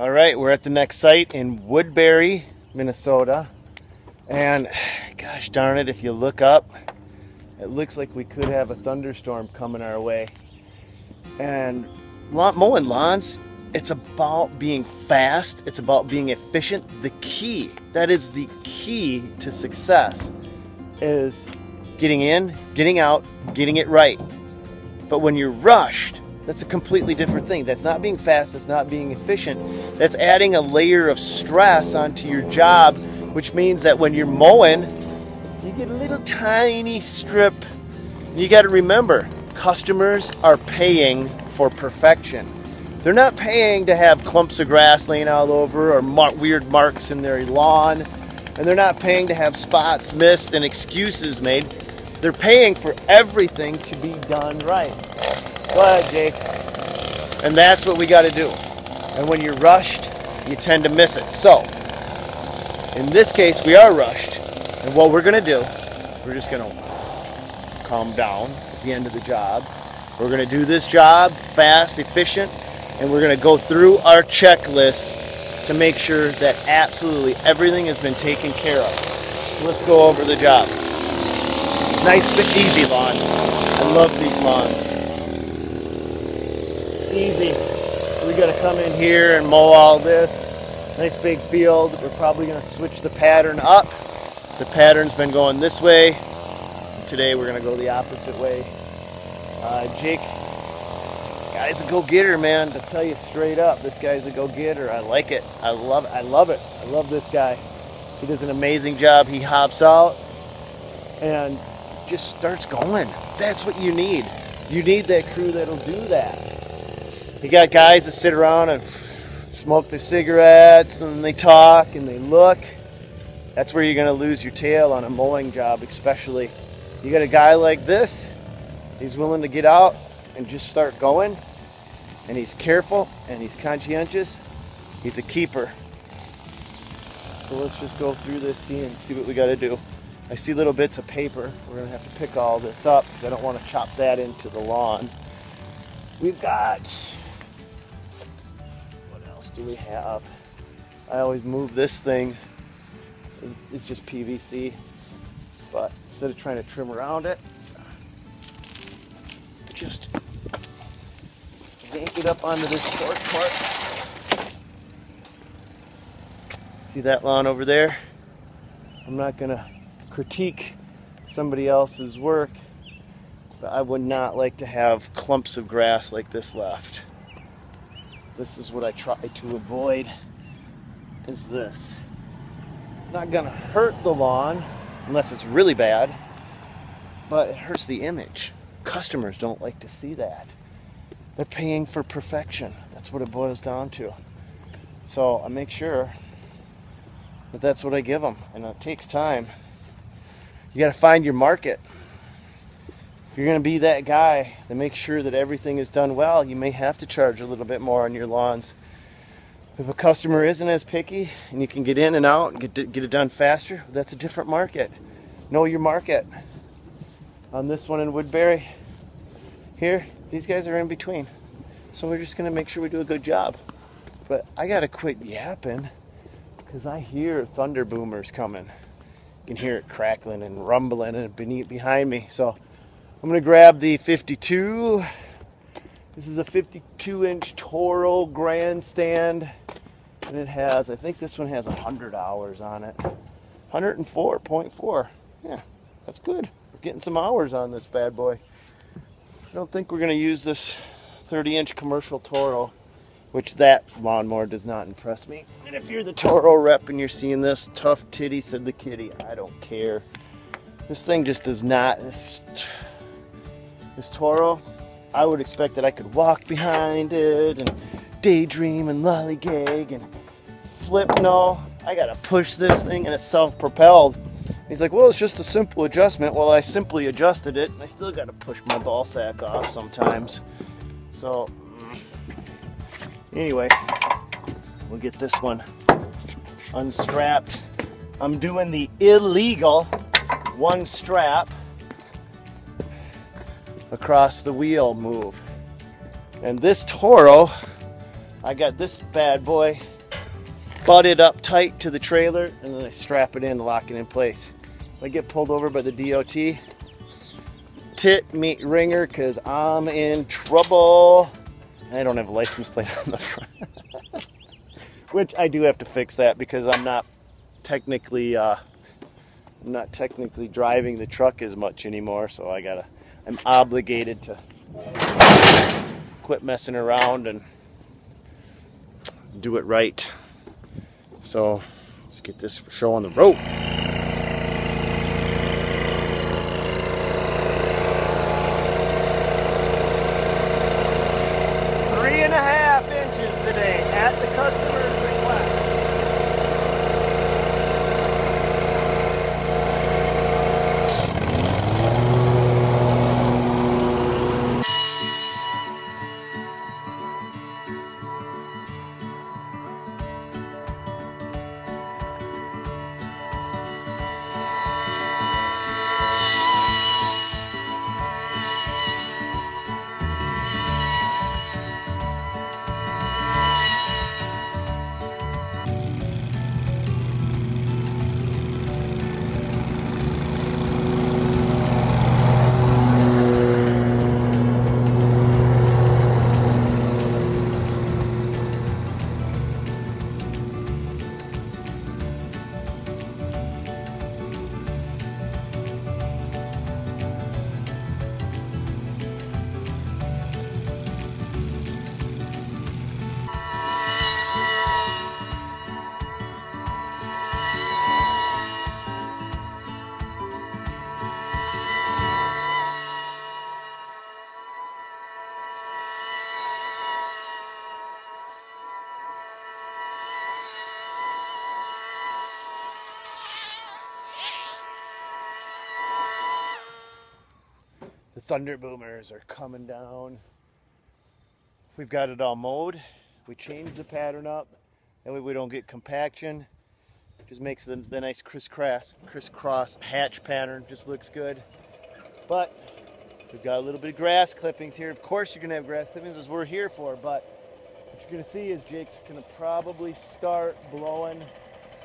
All right, we're at the next site in Woodbury, Minnesota. And gosh darn it, if you look up, it looks like we could have a thunderstorm coming our way. And mowing lawns, it's about being fast, it's about being efficient. The key, that is the key to success, is getting in, getting out, getting it right. But when you're rushed, that's a completely different thing. That's not being fast, that's not being efficient. That's adding a layer of stress onto your job, which means that when you're mowing, you get a little tiny strip. You got to remember, customers are paying for perfection. They're not paying to have clumps of grass laying all over or weird marks in their lawn. And they're not paying to have spots missed and excuses made. They're paying for everything to be done right. Go ahead, Jake. And that's what we got to do. And when you're rushed, you tend to miss it. So, in this case, we are rushed, and what we're going to do, we're just going to calm down at the end of the job. We're going to do this job fast, efficient, and we're going to go through our checklist to make sure that absolutely everything has been taken care of. So let's go over the job. Nice, but easy lawn. I love these lawns. Easy. So we got to come in here and mow all this. Nice big field. We're probably going to switch the pattern up. The pattern's been going this way. Today we're going to go the opposite way. Jake, guy's a go-getter, man. To tell you straight up, this guy's a go-getter. I like it. I love it. I love it. I love this guy. He does an amazing job. He hops out and just starts going. That's what you need. You need that crew that'll do that. You got guys that sit around and smoke their cigarettes and they talk and they look. That's where you're going to lose your tail on a mowing job, especially. You got a guy like this, he's willing to get out and just start going, and he's careful and he's conscientious. He's a keeper. So let's just go through this and see what we got to do. I see little bits of paper. We're going to have to pick all this up because I don't want to chop that into the lawn. We've got... do we have? I always move this thing. It's just PVC, but instead of trying to trim around it, just yank it up onto this short part. See that lawn over there? I'm not gonna critique somebody else's work, but I would not like to have clumps of grass like this left. This is what I try to avoid, is this. It's not gonna hurt the lawn unless it's really bad, but it hurts the image. Customers don't like to see that. They're paying for perfection. That's what it boils down to. So I make sure that that's what I give them, and it takes time. You gotta find your market. If you're going to be that guy that makes sure that everything is done well, you may have to charge a little bit more on your lawns. If a customer isn't as picky and you can get in and out and get it done faster, that's a different market. Know your market. On this one in Woodbury, here, these guys are in between. So we're just going to make sure we do a good job. But I got to quit yapping because I hear thunder boomers coming. You can hear it crackling and rumbling and behind me. So I'm going to grab the 52. This is a 52-inch Toro grandstand, and it has, I think this one has 100 hours on it. 104.4. Yeah, that's good. We're getting some hours on this bad boy. I don't think we're going to use this 30-inch commercial Toro, which that lawnmower does not impress me. And if you're the Toro rep and you're seeing this, tough titty, said the kitty. I don't care. This thing just does not... This Toro, I would expect that I could walk behind it and daydream and lollygag and flip. No, I gotta push this thing, and it's self-propelled. He's like, well, it's just a simple adjustment. Well, I simply adjusted it, and I still gotta push my ball sack off sometimes. So, anyway, we'll get this one unstrapped. I'm doing the illegal one strap across the wheel move. And this Toro I got this bad boy butted up tight to the trailer, and then I strap it in and lock it in place. I get pulled over by the DOT. Tit meet ringer, because I'm in trouble. I don't have a license plate on the front. Which I do have to fix that, because I'm not technically driving the truck as much anymore, so I'm obligated to quit messing around and do it right. So let's get this show on the road. Thunder boomers are coming down. We've got it all mowed. We changed the pattern up. That way we don't get compaction. Just makes the nice crisscross hatch pattern. Just looks good. But we've got a little bit of grass clippings here. Of course you're gonna have grass clippings, as we're here for, but what you're gonna see is Jake's gonna probably start blowing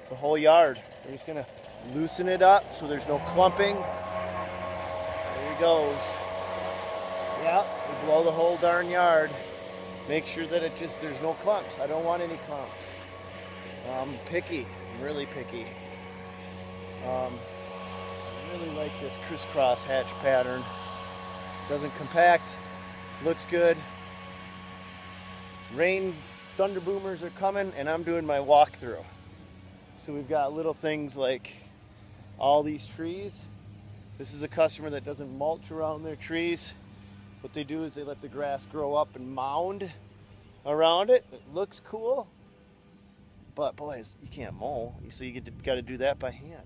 the whole yard. We're just gonna loosen it up so there's no clumping. There he goes. Yep, we blow the whole darn yard. Make sure that there's no clumps. I don't want any clumps. I'm picky, I'm really picky. I really like this crisscross hatch pattern. Doesn't compact, looks good. Rain thunder boomers are coming, and I'm doing my walkthrough. So we've got little things like all these trees. This is a customer that doesn't mulch around their trees. What they do is they let the grass grow up and mound around it. It looks cool, but boys, you can't mow, so you got to do that by hand.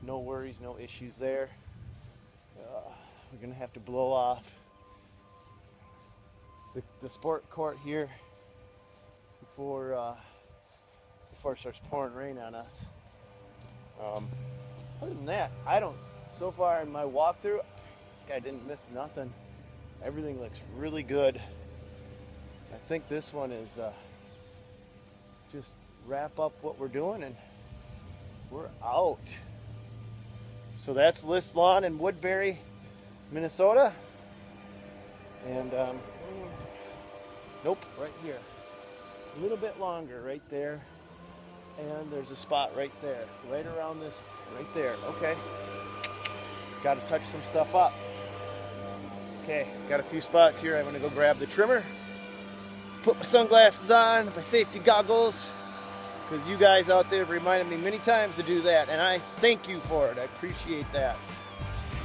No worries, no issues there. We're gonna have to blow off the sport court here before it starts pouring rain on us. Other than that, so far in my walkthrough, this guy didn't miss nothing. Everything looks really good. I think this one is just wrap up what we're doing and we're out. So that's List Lawn in Woodbury, Minnesota. And nope, right here. A little bit longer right there. And there's a spot right there, right around this, right there. Okay. Got to touch some stuff up. Okay, got a few spots here. I'm gonna go grab the trimmer, put my sunglasses on, my safety goggles, because you guys out there have reminded me many times to do that, and I thank you for it. I appreciate that.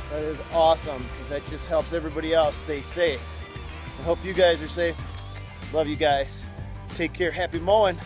That is awesome, because that just helps everybody else stay safe. I hope you guys are safe. Love you guys. Take care. Happy mowing.